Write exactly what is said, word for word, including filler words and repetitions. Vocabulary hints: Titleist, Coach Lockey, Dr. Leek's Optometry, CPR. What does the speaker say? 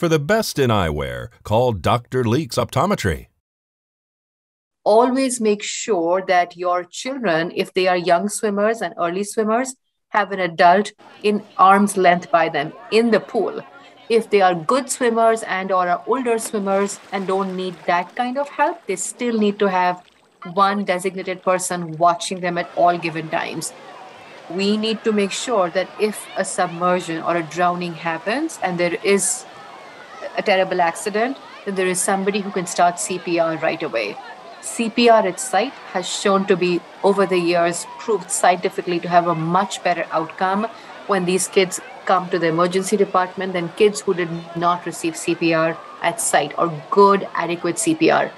For the best in eyewear, call Doctor Leek's Optometry. Always make sure that your children, if they are young swimmers and early swimmers, have an adult in arm's length by them in the pool. If they are good swimmers and or are older swimmers and don't need that kind of help, they still need to have one designated person watching them at all given times. We need to make sure that if a submersion or a drowning happens and there is a terrible accident, then there is somebody who can start C P R right away. C P R at sight has shown to be, over the years, proved scientifically to have a much better outcome when these kids come to the emergency department than kids who did not receive C P R at sight or good, adequate C P R.